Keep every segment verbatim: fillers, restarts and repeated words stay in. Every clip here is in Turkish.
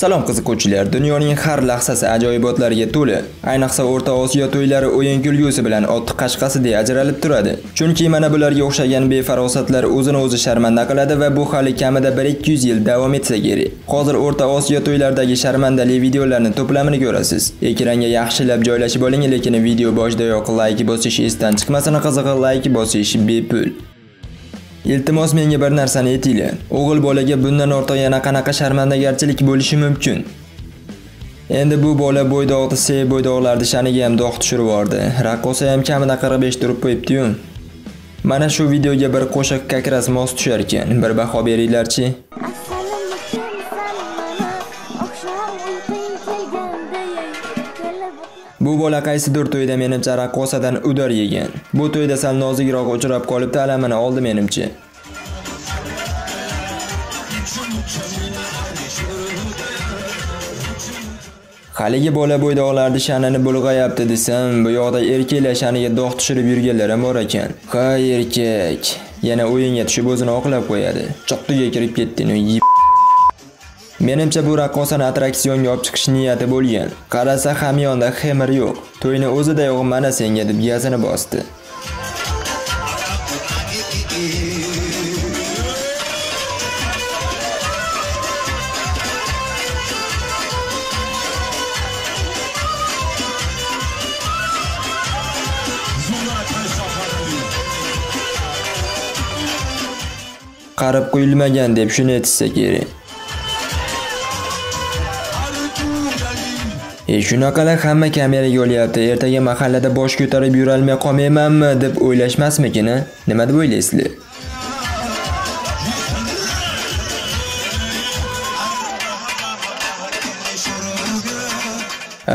Salom qiziquvchilar, dunyoning har lahzasi ajoyibotlarga to'la. Ayniqsa O'rta Osiyo to'ylari o'yin kulgusi bilan ottiq qashqasi deb ajralib turadi. Chunki mana bularga o'xshagan befarosatlar o'zini o'zi sharmanda qiladi va bu hali kamida bir ikki yuz yil davom etsa kerak. Hozir O'rta Osiyo to'ylaridagi sharmandali videolarni to'plamini ko'rasiz. Ekranga yaxshilab joylashib oling, lekin video boshidayoq like bosish esdan chiqmasin, qizig'i like bosish bepul. Iltimos menga bir narsani aytinglar. O'g'il bolaga bundan ortiq yana qanaqa sharmandagarchilik bo'lishi mumkin? Endi bu bola bo'ydoqni sey bo'ydoqlarni shaniga ham do'q tushirib yubordi. Raqqosa ham kamida qirq besh turib qo'yibdi-yu. Mana shu videoga bir qo'shiq kakras mos tushar ekan. Bir baho beringlarchi. Bu bola qaysidir to'yda menimcha raqqosadan udar yegan. Bu to'yda sal nozigroq o'chirib qolib, ta'lamini oldi menimcha. Haligi bola bo'ydoqlarni shanini bulg'ayapti desam, bu yoqda erkaklar shaniga dog' tushirib yurganlar ham bor ekan. Ha, erkak. Yana o'yinga tushib o'zini oqlab qo'yadi. Choqqiga kirib ketding, yib. Menimcha bu raqqosani attraksionga olib chiqish niyati bo'lgan. Qarasa hamyonda xemir yo'q. To'yni o'zida yo'q, mana senga deb gazini bosdi. Qarib qo'yilmagan deb shuni aytsa kerak. E shunaqalar hamma kameraga yo'lyapti. Ertaga mahallada bosh ko'tarib yura olmay qolmaymanmi deb o'ylashmasmikin? Nima deb o'ylaysizlar?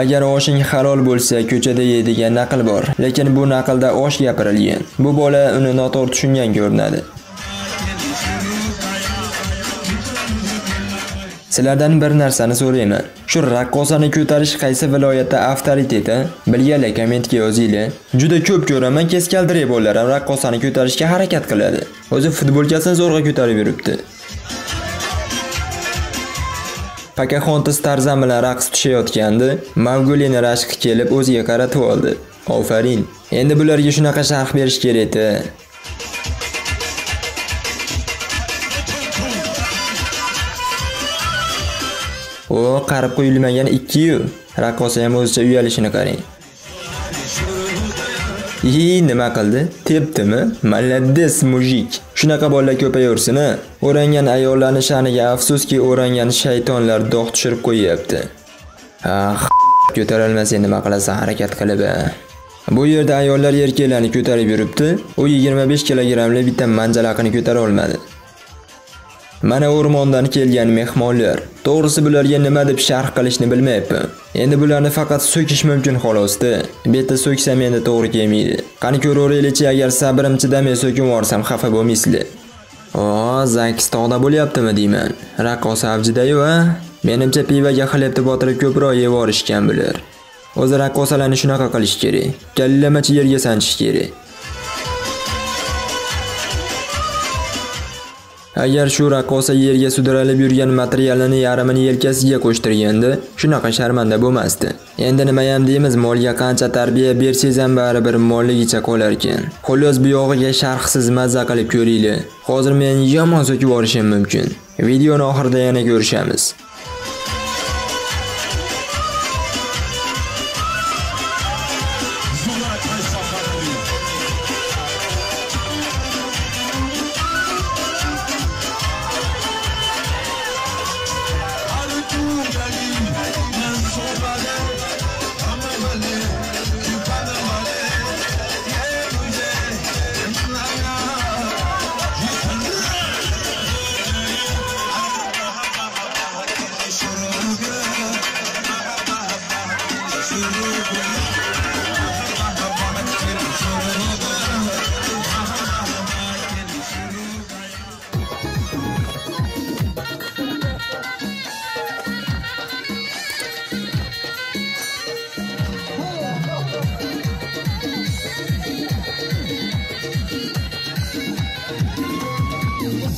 Agar oshing halol bo'lsa, ko'chada ye degan naql bor, lekin bu naqlda osh gapirilgan. Bu bola uni noto'g'ri tushungan ko'rinadi. Sizlardan bir narsani so'rayman. Shu raqqosani ko'tarish qaysi viloyatda avtoriteti? Bilganlar kommentga yozinglar. Juda ko'p ko'raman, keskaldirib bo'lar, raqqosani ko'tarishga harakat qiladi. O'zi futbolkasini zo'rg'a ko'tarib yuribdi. Pocahontas Tarzan bilan raqs tushayotgandi, Mavgulini rashqi kelib o'ziga qaratib oldi. Ofarin. Endi bularga shunaqa sharh berish kerak-da. O qarib qo'yilmagan ikki yu. Raqqosa ham o'zicha uyalishini qarang. Yi, nima qildi? Tepdimi? Maladdes mujik. Shunaqa bolalar ko'payorsin, ha. O'rangan ayollarni shaniga afsuski o'rangan shaytonlar dog' tushirib qo'yapti. Ha, ko'tara olmasa nima qilasa harakat qilib. Bu yerda ayollar erkaklarni ko'tarib yuribdi. U yigirma besh kilogramli bitta manjalaqini ko'tara olmadi. Mana o'rmondan kelgan mehmonlar. To'g'risi bularga nima deb sharh qilishni bilmayapman. Endi bularni faqat so'kish mumkin xolos-da. Beta so'ksam endi to'g'ri kelmaydi. Qani ko'raveraylik-chi, agar sabrim chidamay so'kib yuborsam xafa bo'lmaysizlar. O, Zakistog'da bo'lyaptimi deyman. Raqqos avjidayu, ha? Menimcha pivaga xilibni botirib ko'proq yeb yorishgan bular. O'zi raqqosalarni shunaqa qilish kerak. Kallamachi yerga sanchish kerak. Agar shu raqqosa yerga sudralib yurgan materialini yarmini yelkasiga qo'shtirganda, shunaqa sharmanda bo'lmasdi. Endi nima ham deymiz, molga qancha tarbiya bersangiz ham bari bir molligicha qolar ekan. Xullas bu yog'iga sharhsiz mazza qilib ko'ringlar. Hozir men yomon so'kib borishim mumkin. Videoning oxirida yana ko'rishamiz.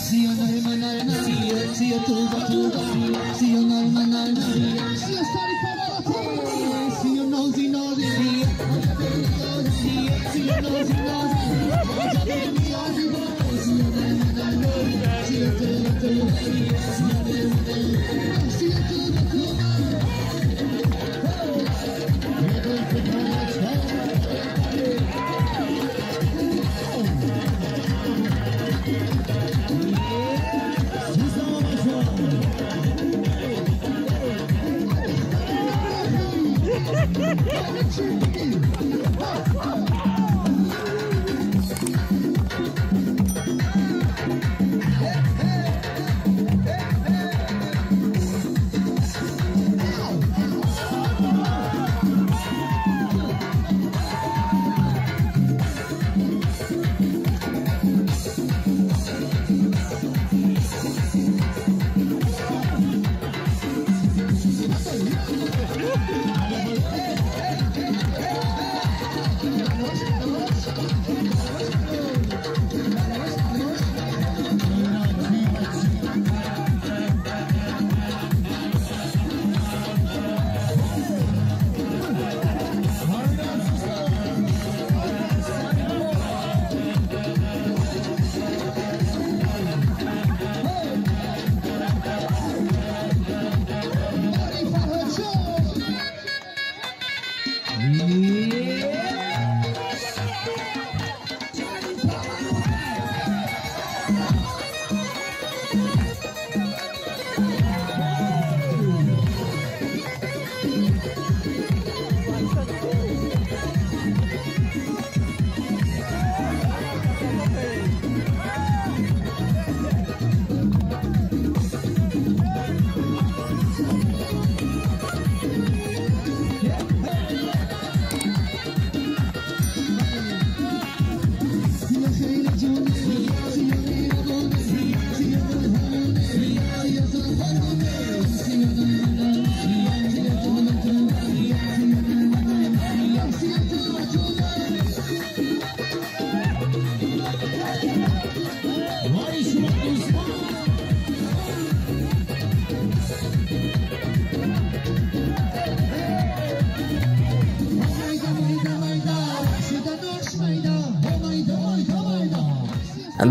See you, man, man, man. Siyah Tuğba Tuğba, Siyah Narman Narman, Siyah Sari Papa Papa, Siyah Nozi Nozi, Siyah Nozi Nozi, Siyah Miyazı, Siyah Narman Narman, Siyah Tuğba Tuğba, Siyah Narman Narman, Siyah Tuğba Tuğba.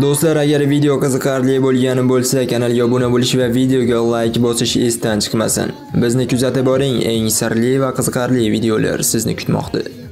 Do'stlar, agar videoga qiziqarli bo'lgani bo'lsa, kanalga obuna bo'lish va videoga like bosish esdan chiqmasin. Bizni kuzatib boring, eng sirli va qiziqarli videolar sizni kutmoqda.